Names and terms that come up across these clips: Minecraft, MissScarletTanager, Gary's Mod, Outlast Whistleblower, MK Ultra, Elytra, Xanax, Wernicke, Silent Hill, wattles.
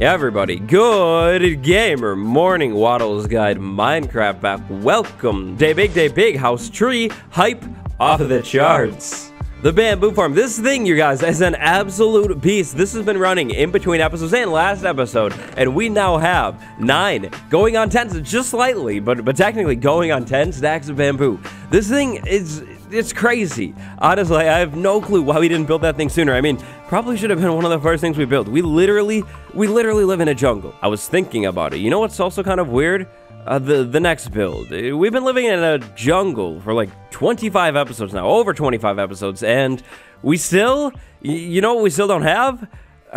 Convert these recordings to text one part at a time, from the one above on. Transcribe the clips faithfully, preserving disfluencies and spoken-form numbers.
Everybody, good gamer morning. Waddle's Guide Minecraft back. Welcome. Day big, day big. House tree hype off of the charts. The bamboo farm. This thing, you guys, is an absolute beast. This has been running in between episodes and last episode, and we now have nine going on ten, just slightly, but but technically going on ten stacks of bamboo. This thing is. It's crazy. Honestly, I have no clue why we didn't build that thing sooner. I mean, probably should have been one of the first things we built. We literally, we literally live in a jungle. I was thinking about it. You know what's also kind of weird? Uh, the, the next build. We've been living in a jungle for like twenty-five episodes now, over twenty-five episodes, and we still, you know what we still don't have?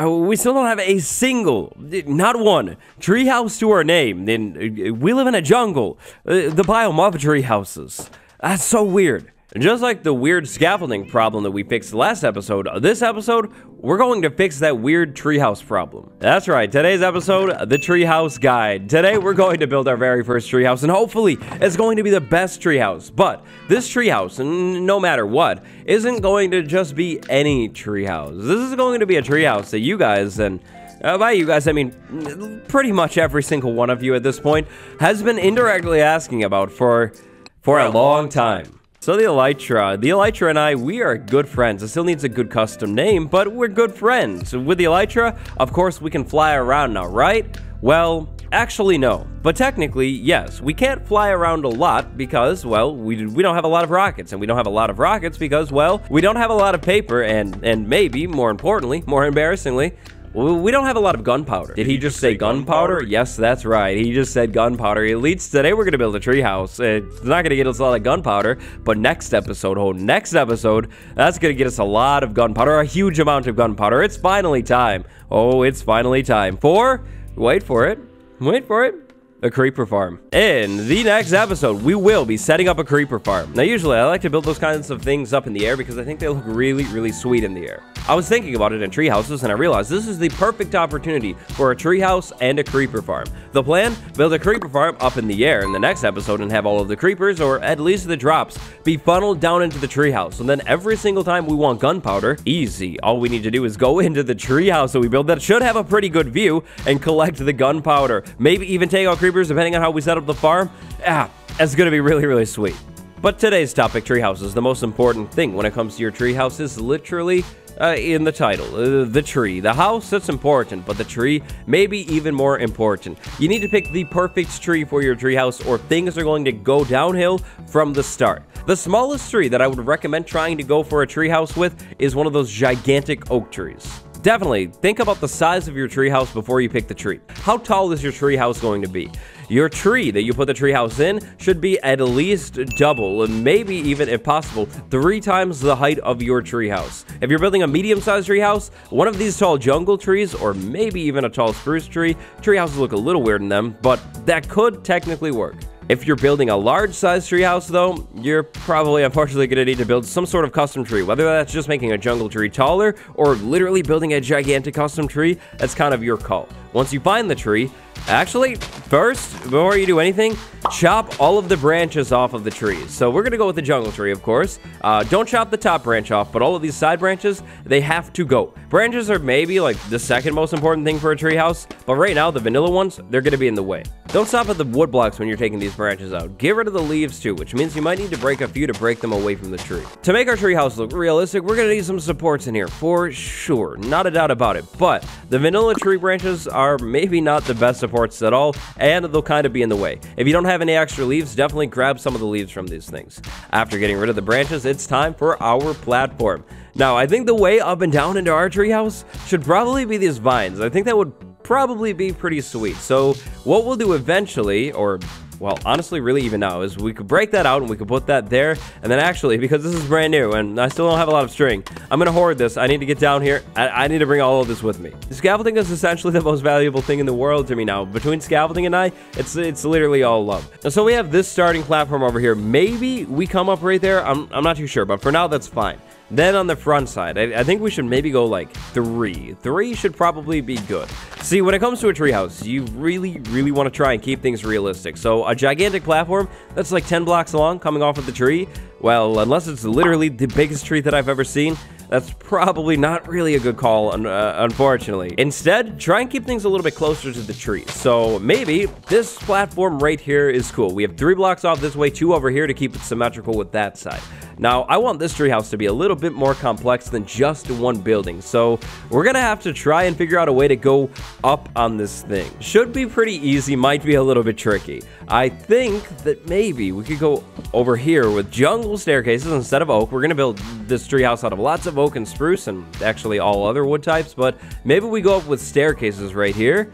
Uh, we still don't have a single, not one, treehouse to our name. And we live in a jungle. Uh, the biome of treehouses. That's so weird. Just like the weird scaffolding problem that we fixed last episode, this episode, we're going to fix that weird treehouse problem. That's right, today's episode, the treehouse guide. Today, we're going to build our very first treehouse, and hopefully, it's going to be the best treehouse. But this treehouse, no matter what, isn't going to just be any treehouse. This is going to be a treehouse that you guys, and uh, by you guys, I mean pretty much every single one of you at this point, has been indirectly asking about for, for a long time. So the Elytra, the Elytra and I, we are good friends. It still needs a good custom name, but we're good friends. With the Elytra, of course, we can fly around now, right? Well, actually, no. But technically, yes, we can't fly around a lot because, well, we, we don't have a lot of rockets. And we don't have a lot of rockets because, well, we don't have a lot of paper and, and maybe, more importantly, more embarrassingly, we don't have a lot of gunpowder. Did he just say gunpowder? Yes, that's right. He just said gunpowder. Elites, today we're going to build a treehouse. It's not going to get us a lot of gunpowder, but next episode, oh, next episode, that's going to get us a lot of gunpowder, a huge amount of gunpowder. It's finally time. Oh, it's finally time for, wait for it, wait for it, a creeper farm. In the next episode, we will be setting up a creeper farm. Now, usually, I like to build those kinds of things up in the air because I think they look really, really sweet in the air. I was thinking about it in tree houses, and I realized this is the perfect opportunity for a tree house and a creeper farm. The plan? Build a creeper farm up in the air in the next episode and have all of the creepers, or at least the drops, be funneled down into the tree house. And then every single time we want gunpowder, easy. All we need to do is go into the tree house that we build that should have a pretty good view and collect the gunpowder. Maybe even take out creepers depending on how we set up the farm. Ah, that's going to be really, really sweet. But today's topic, treehouses, the most important thing when it comes to your treehouse is literally uh, in the title, uh, the tree. The house, that's important, but the tree may be even more important. You need to pick the perfect tree for your treehouse or things are going to go downhill from the start. The smallest tree that I would recommend trying to go for a treehouse with is one of those gigantic oak trees. Definitely think about the size of your treehouse before you pick the tree. How tall is your treehouse going to be? Your tree that you put the treehouse in should be at least double, and maybe even, if possible, three times the height of your treehouse. If you're building a medium-sized treehouse, one of these tall jungle trees, or maybe even a tall spruce tree, treehouses look a little weird in them, but that could technically work. If you're building a large-sized treehouse, though, you're probably, unfortunately, going to need to build some sort of custom tree, whether that's just making a jungle tree taller or literally building a gigantic custom tree. That's kind of your call. Once you find the tree, actually, first, before you do anything, chop all of the branches off of the trees. So we're going to go with the jungle tree, of course. Uh, don't chop the top branch off, but all of these side branches, they have to go. Branches are maybe, like, the second most important thing for a treehouse, but right now, the vanilla ones, they're going to be in the way. Don't stop at the wood blocks when you're taking these branches out. Get rid of the leaves, too, which means you might need to break a few to break them away from the tree. To make our treehouse look realistic, we're going to need some supports in here, for sure. Not a doubt about it, but the vanilla tree branches are maybe not the best supports at all, and they'll kind of be in the way. If you don't have any extra leaves, definitely grab some of the leaves from these things. After getting rid of the branches, it's time for our platform. Now, I think the way up and down into our treehouse should probably be these vines. I think that would probably be pretty sweet. So what we'll do eventually, or well, honestly, really even now, is we could break that out and we could put that there. And then actually, because this is brand new and I still don't have a lot of string, I'm going to hoard this. I need to get down here. I, I need to bring all of this with me. Scaffolding is essentially the most valuable thing in the world to me now. Between scaffolding and I, it's it's literally all love. And so we have this starting platform over here. Maybe we come up right there. I'm, I'm not too sure, but for now, that's fine. Then on the front side, I, I think we should maybe go like three. Three should probably be good. See, when it comes to a treehouse, you really, really want to try and keep things realistic. So a gigantic platform that's like ten blocks long coming off of the tree, well, unless it's literally the biggest tree that I've ever seen, that's probably not really a good call, uh, unfortunately. Instead, try and keep things a little bit closer to the tree. So maybe this platform right here is cool. We have three blocks off this way, two over here to keep it symmetrical with that side. Now, I want this treehouse to be a little bit more complex than just one building, so we're gonna have to try and figure out a way to go up on this thing. Should be pretty easy, might be a little bit tricky. I think that maybe we could go over here with jungle staircases instead of oak. We're gonna build this treehouse out of lots of oak and spruce and actually all other wood types, but maybe we go up with staircases right here,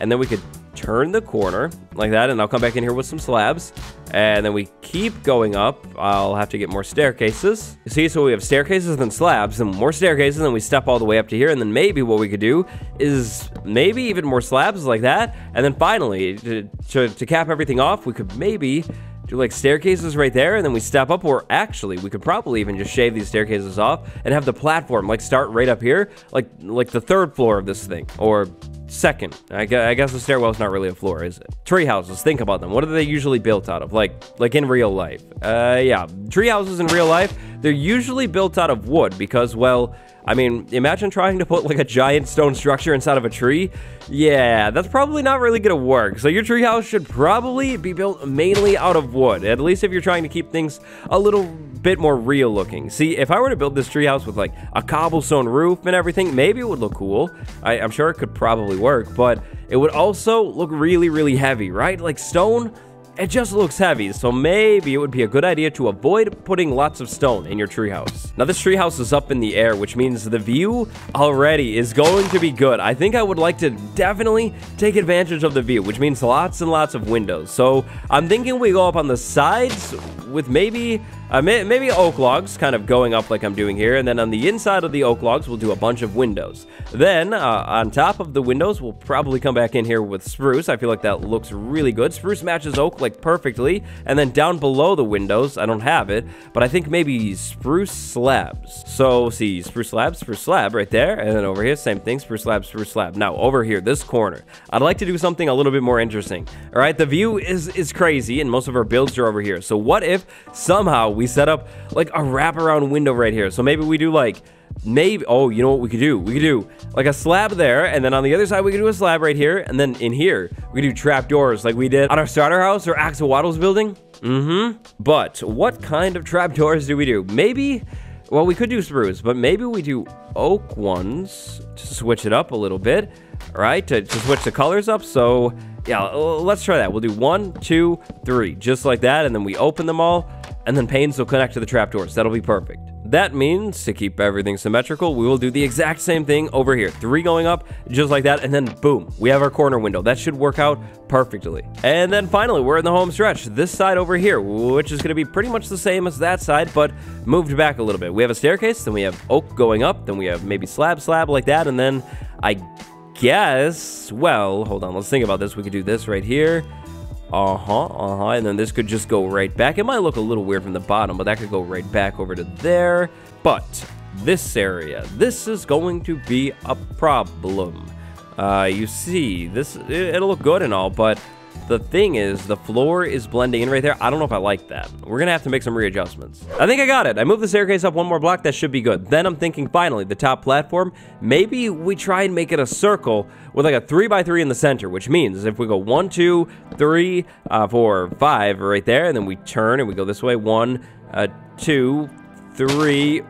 and then we could turn the corner like that, and I'll come back in here with some slabs, and then we keep going up. I'll have to get more staircases. See, so we have staircases, then slabs, and more staircases, and then we step all the way up to here, and then maybe what we could do is maybe even more slabs like that, and then finally, to, to, to cap everything off, we could maybe do like staircases right there, and then we step up, or actually, we could probably even just shave these staircases off and have the platform, like, start right up here, like, like the third floor of this thing, or second. I guess the stairwell's not really a floor, is it? Tree houses, think about them. What are they usually built out of? Like, like in real life. Uh, yeah, tree houses in real life, they're usually built out of wood because, well, I mean, imagine trying to put like a giant stone structure inside of a tree. Yeah, that's probably not really gonna work. So your treehouse should probably be built mainly out of wood, at least if you're trying to keep things a little bit more real looking. See, if I were to build this treehouse with like a cobblestone roof and everything, maybe it would look cool. I, I'm sure it could probably work, but it would also look really, really heavy, right? Like stone, it just looks heavy, so maybe it would be a good idea to avoid putting lots of stone in your treehouse. Now, this treehouse is up in the air, which means the view already is going to be good. I think I would like to definitely take advantage of the view, which means lots and lots of windows. So I'm thinking we go up on the sides with maybe uh, may maybe oak logs kind of going up like I'm doing here, and then on the inside of the oak logs, we'll do a bunch of windows. Then uh, on top of the windows, we'll probably come back in here with spruce. I feel like that looks really good. Spruce matches oak like Like perfectly, and then down below the windows, I don't have it, but I think maybe spruce slabs. So see, spruce slabs, spruce slab right there, and then over here, same thing, spruce slab, spruce slab. Now over here, this corner, I'd like to do something a little bit more interesting. All right, the view is is crazy, and most of our builds are over here. So what if somehow we set up like a wraparound window right here? So maybe we do like, maybe, oh, you know what we could do? We could do like a slab there, and then on the other side, we could do a slab right here, and then in here, we could do trap doors like we did on our starter house or Axel Waddle's building. Mm-hmm. But what kind of trap doors do we do? Maybe, well, we could do spruce, but maybe we do oak ones to switch it up a little bit, all right, to, to switch the colors up. So yeah, let's try that. We'll do one, two, three, just like that, and then we open them all, and then panes will connect to the trap doors. That'll be perfect. That means, to keep everything symmetrical, we will do the exact same thing over here. Three going up, just like that, and then boom, we have our corner window. That should work out perfectly. And then finally, we're in the home stretch. This side over here, which is gonna be pretty much the same as that side, but moved back a little bit. We have a staircase, then we have oak going up, then we have maybe slab, slab like that, and then I guess, well, hold on, let's think about this. We could do this right here. Uh-huh, uh-huh, and then this could just go right back. It might look a little weird from the bottom, but that could go right back over to there. But this area, this is going to be a problem. Uh, you see, this, it, it'll look good and all, but the thing is, the floor is blending in right there. I don't know if I like that. We're gonna have to make some readjustments. I think I got it. I moved the staircase up one more block. That should be good. Then I'm thinking, finally, the top platform. Maybe we try and make it a circle with like a three by three in the center, which means if we go one, two, three, uh, four, five right there, and then we turn and we go this way, one, uh, two, three,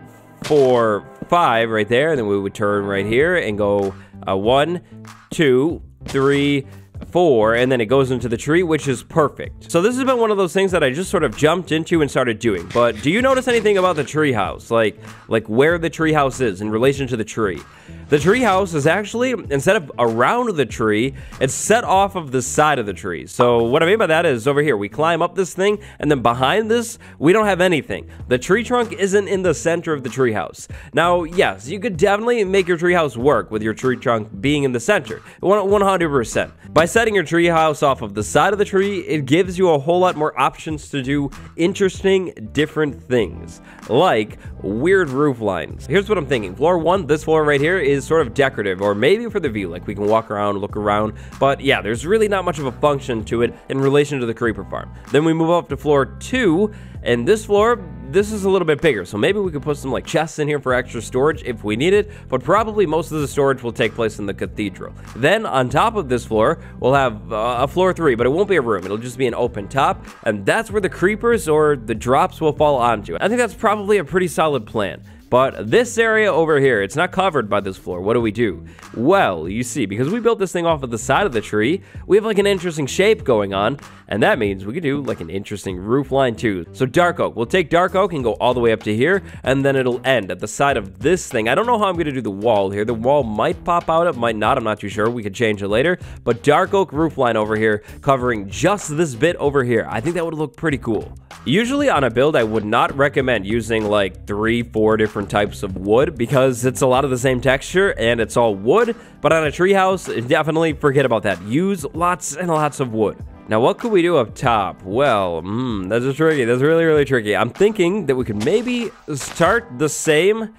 four, five right there, and then we would turn right here and go uh, one, two, three, four, and then it goes into the tree, which is perfect. So this has been one of those things that I just sort of jumped into and started doing. But do you notice anything about the treehouse? Like, like where the treehouse is in relation to the tree? The treehouse is actually, instead of around the tree, it's set off of the side of the tree. So what I mean by that is over here, we climb up this thing, and then behind this, we don't have anything. The tree trunk isn't in the center of the treehouse. Now, yes, you could definitely make your treehouse work with your tree trunk being in the center, one hundred percent. By setting your treehouse off of the side of the tree, it gives you a whole lot more options to do interesting, different things, like weird roof lines. Here's what I'm thinking. Floor one, this floor right here, is is sort of decorative, or maybe for the view, like we can walk around, look around, but yeah, there's really not much of a function to it in relation to the creeper farm. Then we move up to floor two, and this floor, this is a little bit bigger, so maybe we could put some like chests in here for extra storage if we need it, but probably most of the storage will take place in the cathedral. Then on top of this floor, we'll have uh, a floor three, but it won't be a room, it'll just be an open top, and that's where the creepers or the drops will fall onto it. I think that's probably a pretty solid plan. But this area over here, it's not covered by this floor. What do we do? Well, you see, because we built this thing off of the side of the tree, we have like an interesting shape going on, and that means we could do like an interesting roof line too. So dark oak, we'll take dark oak and go all the way up to here, and then it'll end at the side of this thing. I don't know how I'm gonna do the wall here. The wall might pop out, it might not, I'm not too sure. We could change it later, but dark oak roof line over here, covering just this bit over here. I think that would look pretty cool. Usually on a build, I would not recommend using like three, four different types of wood because it's a lot of the same texture and it's all wood, but on a tree house, definitely forget about that. Use lots and lots of wood. Now, what could we do up top? Well, mm, that's tricky. That's really, really tricky. I'm thinking that we could maybe start the same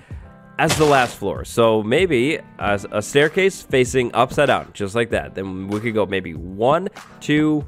as the last floor. So maybe a, a staircase facing upside down, just like that. Then we could go maybe one, two,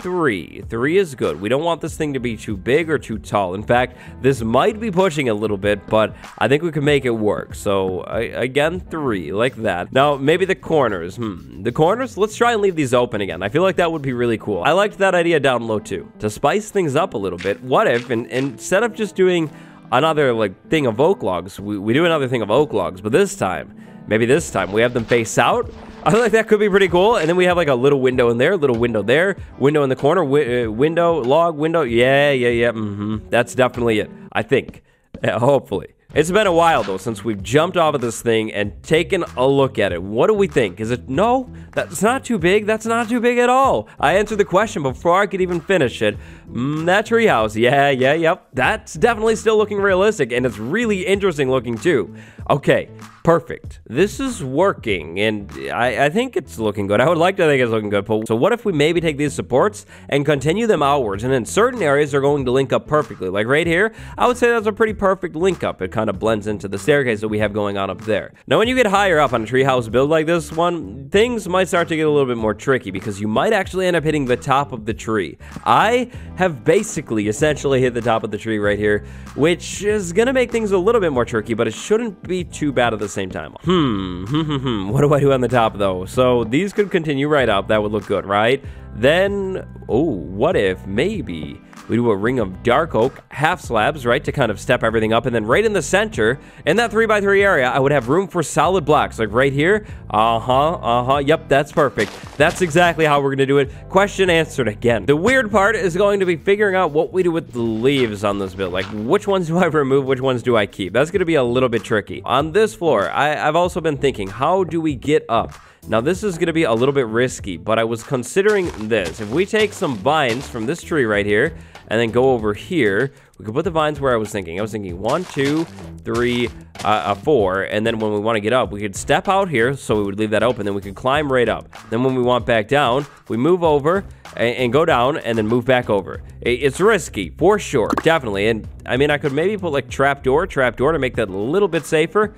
three. Three is good. We don't want this thing to be too big or too tall. In fact, this might be pushing a little bit, but I think we can make it work. So I, again, three like that. Now, maybe the corners. Hmm. The corners? Let's try and leave these open again. I feel like that would be really cool. I liked that idea down low too. To spice things up a little bit, what if and, and instead of just doing another like thing of oak logs, we, we do another thing of oak logs, but this time, maybe this time we have them face out. I feel like that could be pretty cool. And then we have like a little window in there, little window there, window in the corner, wi uh, window, log, window. Yeah, yeah, yeah. Mm-hmm. That's definitely it, I think. Yeah, hopefully. It's been a while though since we've jumped off of this thing and taken a look at it. What do we think? Is it, no, that's not too big. That's not too big at all. I answered the question before I could even finish it. Mm, that treehouse, yeah, yeah, yep. That's definitely still looking realistic and it's really interesting looking too. Okay. Perfect. This is working, and I, I think it's looking good. I would like to think it's looking good, but so what if we maybe take these supports and continue them outwards, and in certain areas, they're going to link up perfectly. Like right here, I would say that's a pretty perfect link up. It kind of blends into the staircase that we have going on up there. Now, when you get higher up on a treehouse build like this one, things might start to get a little bit more tricky, because you might actually end up hitting the top of the tree. I have basically essentially hit the top of the tree right here, which is going to make things a little bit more tricky, but it shouldn't be too bad at the same time. Hmm, hmm, hmm, hmm. What do I do on the top though? So these could continue right up. That would look good, right? Then, oh, what if maybe we do a ring of dark oak, half slabs, right, to kind of step everything up, and then right in the center, in that three by three area, I would have room for solid blocks, like right here, uh-huh, uh-huh, yep, that's perfect. That's exactly how we're gonna do it. Question answered again. The weird part is going to be figuring out what we do with the leaves on this build, like which ones do I remove, which ones do I keep? That's gonna be a little bit tricky. On this floor, I, I've also been thinking, how do we get up? Now this is gonna be a little bit risky, but I was considering this. If we take some vines from this tree right here, and then go over here, we could put the vines where I was thinking. I was thinking one, two, three, uh, uh, four, and then when we want to get up, we could step out here, so we would leave that open, then we could climb right up. Then when we want back down, we move over, and, and go down, and then move back over. It, it's risky, for sure, definitely, and I mean, I could maybe put like trapdoor, trapdoor to make that a little bit safer,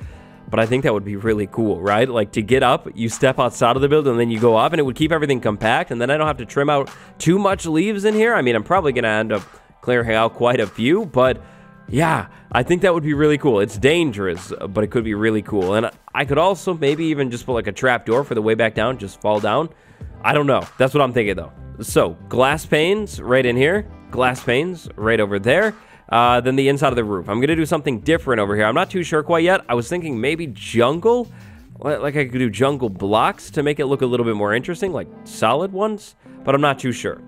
but I think that would be really cool, right? Like to get up, you step outside of the build and then you go up and it would keep everything compact and then I don't have to trim out too much leaves in here. I mean, I'm probably gonna end up clearing out quite a few, but yeah, I think that would be really cool. It's dangerous, but it could be really cool. And I could also maybe even just put like a trap door for the way back down, just fall down. I don't know, that's what I'm thinking though. So glass panes right in here, glass panes right over there. Uh, than the inside of the roof. I'm gonna do something different over here. I'm not too sure quite yet. I was thinking maybe jungle, like I could do jungle blocks to make it look a little bit more interesting, like solid ones, but I'm not too sure.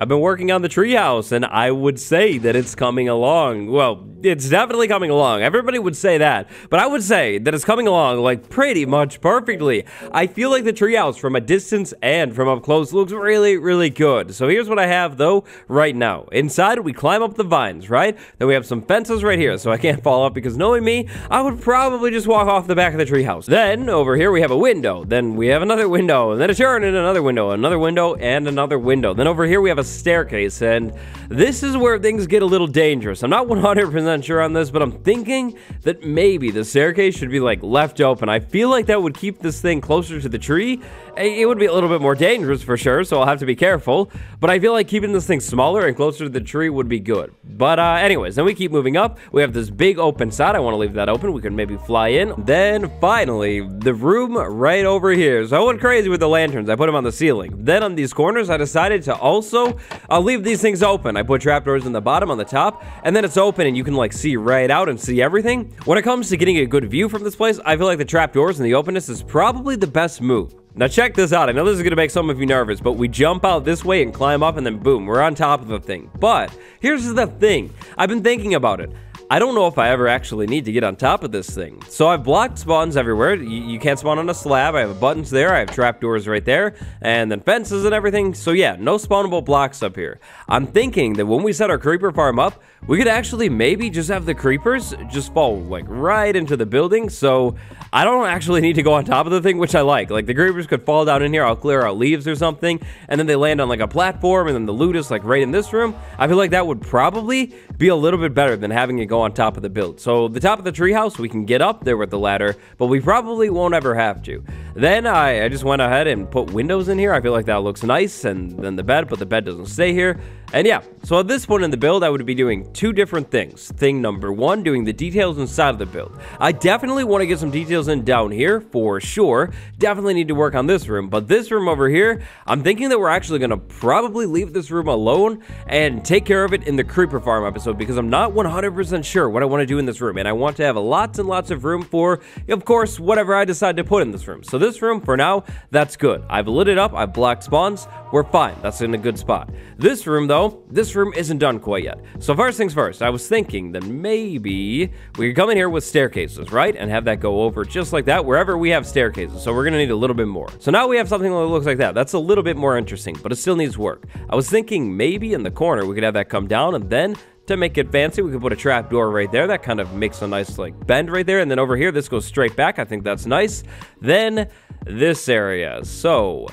I've been working on the treehouse and I would say that it's coming along. Well, it's definitely coming along. Everybody would say that, but I would say that it's coming along like pretty much perfectly. I feel like the treehouse from a distance and from up close looks really, really good. So here's what I have though right now. Inside, we climb up the vines, right? Then we have some fences right here so I can't fall off because knowing me, I would probably just walk off the back of the treehouse. Then over here, we have a window. Then we have another window and then a turn and another window, another window and another window. Then over here, we have a a staircase, and this is where things get a little dangerous. I'm not one hundred percent sure on this, but I'm thinking that maybe the staircase should be like left open. I feel like that would keep this thing closer to the tree. It would be a little bit more dangerous for sure, so I'll have to be careful, but I feel like keeping this thing smaller and closer to the tree would be good. But uh, anyways, then we keep moving up. We have this big open side. I want to leave that open. We could maybe fly in. Then finally, the room right over here. So I went crazy with the lanterns. I put them on the ceiling. Then on these corners, I decided to also uh, leave these things open. I put trapdoors on the bottom, on the top, and then it's open and you can like see right out and see everything. When it comes to getting a good view from this place, I feel like the trapdoors and the openness is probably the best move. Now check this out. I know this is going to make some of you nervous, but we jump out this way and climb up and then boom, we're on top of the thing. But here's the thing. I've been thinking about it. I don't know if I ever actually need to get on top of this thing. So I've blocked spawns everywhere. You, you can't spawn on a slab. I have buttons there. I have trapdoors right there. And then fences and everything. So yeah, no spawnable blocks up here. I'm thinking that when we set our creeper farm up, we could actually maybe just have the creepers just fall like right into the building. So I don't actually need to go on top of the thing, which I like. Like the creepers could fall down in here. I'll clear out leaves or something. And then they land on like a platform. And then the loot is like right in this room. I feel like that would probably be a little bit better than having it go on top of the build. So the top of the treehouse, we can get up there with the ladder, but we probably won't ever have to. Then I, I just went ahead and put windows in here. I feel like that looks nice. And then the bed, but the bed doesn't stay here. And yeah, so at this point in the build, I would be doing two different things. Thing number one, doing the details inside of the build. I definitely want to get some details in down here for sure. Definitely need to work on this room, but this room over here, I'm thinking that we're actually going to probably leave this room alone and take care of it in the creeper farm episode because I'm not one hundred percent sure what I want to do in this room. And I want to have lots and lots of room for, of course, whatever I decide to put in this room. So this room for now, that's good. I've lit it up. I've blocked spawns. We're fine. That's in a good spot. This room though, this room isn't done quite yet. So first things first, I was thinking that maybe we could come in here with staircases, right? And have that go over just like that, wherever we have staircases. So we're gonna need a little bit more. So now we have something that looks like that. That's a little bit more interesting, but it still needs work. I was thinking maybe in the corner, we could have that come down and then to make it fancy, we could put a trap door right there. That kind of makes a nice like bend right there. And then over here, this goes straight back. I think that's nice. Then this area. So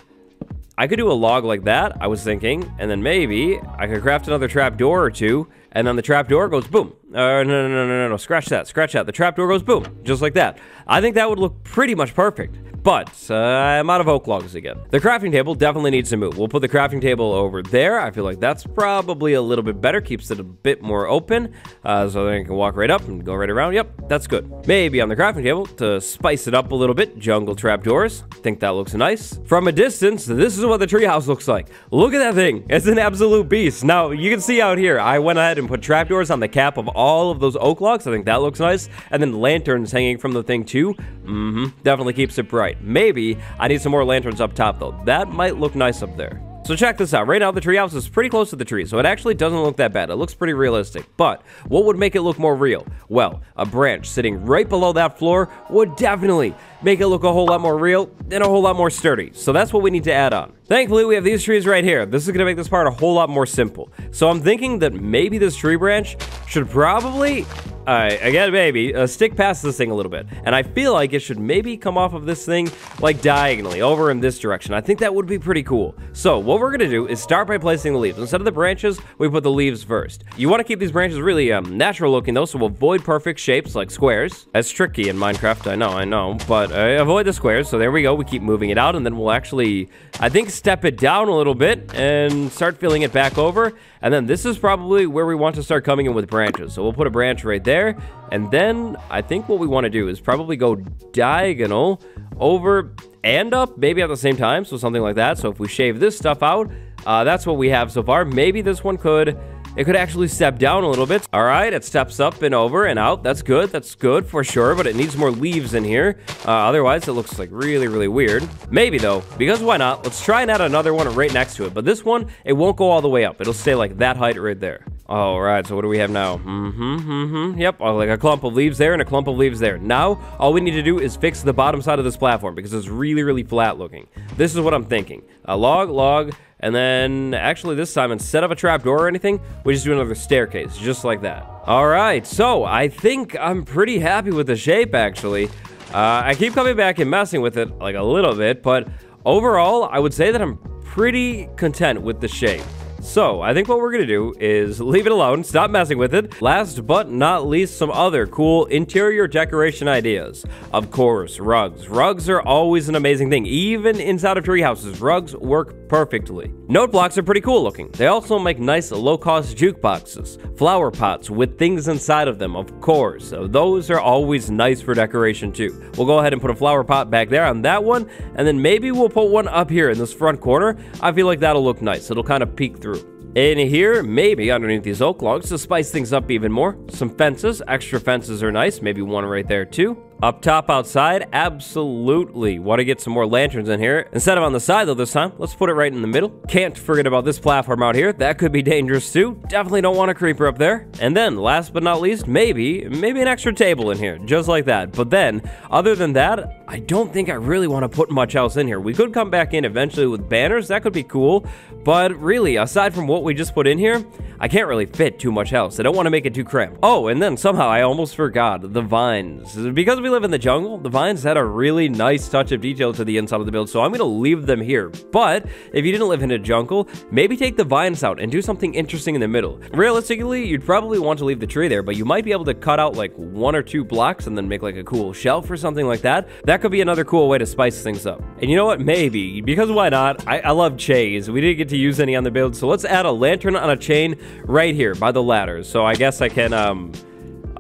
I could do a log like that, I was thinking, and then maybe I could craft another trapdoor or two, and then the trapdoor goes boom. Uh, no, no, no, no, no, scratch that, scratch that. The trapdoor goes boom, just like that. I think that would look pretty much perfect. But uh, I'm out of oak logs again. The crafting table definitely needs to move. We'll put the crafting table over there. I feel like that's probably a little bit better. Keeps it a bit more open. Uh, so then you can walk right up and go right around. Yep, that's good. Maybe on the crafting table to spice it up a little bit. Jungle trapdoors. I think that looks nice. From a distance, this is what the treehouse looks like. Look at that thing. It's an absolute beast. Now, you can see out here, I went ahead and put trapdoors on the cap of all of those oak logs. I think that looks nice. And then lanterns hanging from the thing too. Mm-hmm. Definitely keeps it bright. Maybe I need some more lanterns up top though. That might look nice up there. So check this out. Right now the treehouse is pretty close to the tree, so it actually doesn't look that bad. It looks pretty realistic, but what would make it look more real? Well, a branch sitting right below that floor would definitely make it look a whole lot more real and a whole lot more sturdy. So that's what we need to add on. Thankfully, we have these trees right here. This is gonna make this part a whole lot more simple. So I'm thinking that maybe this tree branch should probably, uh, again, maybe, uh, stick past this thing a little bit. And I feel like it should maybe come off of this thing like diagonally over in this direction. I think that would be pretty cool. So what we're gonna do is start by placing the leaves. Instead of the branches, we put the leaves first. You wanna keep these branches really um, natural looking though, so avoid perfect shapes like squares. That's tricky in Minecraft, I know, I know, but Uh, avoid the squares. So there we go. We keep moving it out, and then we'll actually, I think, step it down a little bit and start filling it back over. And then this is probably where we want to start coming in with branches. So we'll put a branch right there. And then I think what we want to do is probably go diagonal over and up, maybe at the same time. So something like that. So if we shave this stuff out, uh, that's what we have so far. Maybe this one could... It could actually step down a little bit. All right, it steps up and over and out. That's good. That's good for sure, but it needs more leaves in here. Uh, otherwise, it looks like really, really weird. Maybe though, because why not? Let's try and add another one right next to it. But this one, it won't go all the way up. It'll stay like that height right there. All right, so what do we have now? Mm-hmm, mm-hmm. Yep, like a clump of leaves there and a clump of leaves there. Now, all we need to do is fix the bottom side of this platform because it's really, really flat looking. This is what I'm thinking. A log, log, and then actually this time, instead of a trapdoor or anything, we just do another staircase, just like that. All right, so I think I'm pretty happy with the shape, actually. Uh, I keep coming back and messing with it like a little bit, but overall, I would say that I'm pretty content with the shape. So I think what we're gonna do is leave it alone, stop messing with it. Last but not least, some other cool interior decoration ideas. Of course, rugs. Rugs are always an amazing thing. Even inside of tree houses, rugs work perfectly. Note blocks are pretty cool looking. They also make nice low-cost jukeboxes, flower pots with things inside of them, of course. So those are always nice for decoration too. We'll go ahead and put a flower pot back there on that one, and then maybe we'll put one up here in this front corner. I feel like that'll look nice. It'll kind of peek through. In here, maybe underneath these oak logs to spice things up even more. Some fences, extra fences are nice. Maybe one right there too. Up top outside, absolutely want to get some more lanterns in here. Instead of on the side though this time, let's put it right in the middle. Can't forget about this platform out here. That could be dangerous too. Definitely don't want a creeper up there. And then last but not least, maybe, maybe an extra table in here, just like that. But then, other than that, I don't think I really want to put much else in here. We could come back in eventually with banners. That could be cool. But really, aside from what we just put in here, I can't really fit too much else. I don't want to make it too cramped. Oh, and then somehow I almost forgot the vines. Because we live in the jungle, the vines had a really nice touch of detail to the inside of the build, so I'm gonna leave them here. But if you didn't live in a jungle, maybe take the vines out and do something interesting in the middle. Realistically, you'd probably want to leave the tree there, but you might be able to cut out like one or two blocks and then make like a cool shelf or something like that. That could be another cool way to spice things up. And you know what, maybe, because why not, I, I love chains. We didn't get to use any on the build, so let's add a lantern on a chain right here by the ladder. So I guess I can um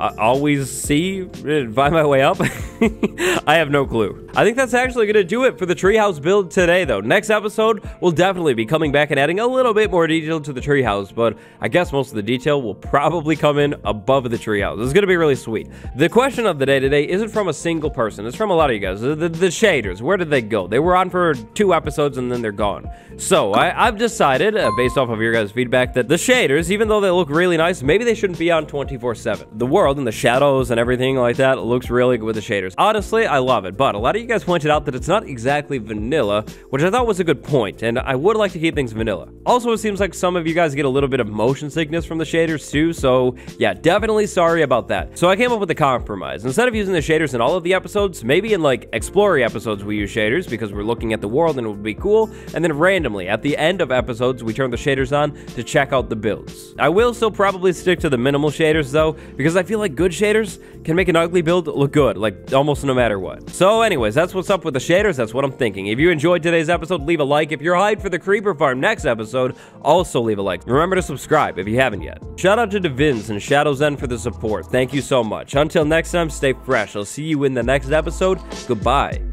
I always see, find my way up. I have no clue. I think that's actually going to do it for the treehouse build today, though. Next episode, we'll definitely be coming back and adding a little bit more detail to the treehouse, but I guess most of the detail will probably come in above the treehouse. It's going to be really sweet. The question of the day today isn't from a single person. It's from a lot of you guys. The, the, the shaders, where did they go? They were on for two episodes, and then they're gone. So I, I've decided, uh, based off of your guys' feedback, that the shaders, even though they look really nice, maybe they shouldn't be on twenty-four seven. The world and the shadows and everything like that looks really good with the shaders. Honestly, I love it, but a lot of you guys pointed out that it's not exactly vanilla, which I thought was a good point, and I would like to keep things vanilla. Also, it seems like some of you guys get a little bit of motion sickness from the shaders too, so yeah, definitely sorry about that. So I came up with a compromise. Instead of using the shaders in all of the episodes, maybe in like Explorer episodes we use shaders because we're looking at the world and it would be cool, and then randomly at the end of episodes we turn the shaders on to check out the builds. I will still probably stick to the minimal shaders though, because I feel like good shaders can make an ugly build look good, like almost no matter what. So anyways, that's what's up with the shaders. That's what I'm thinking. If you enjoyed today's episode, leave a like. If you're hyped for the creeper farm next episode, also leave a like. Remember to subscribe if you haven't yet. Shout out to Devins and Shadow's End for the support. Thank you so much. Until next time, stay fresh. I'll see you in the next episode. Goodbye.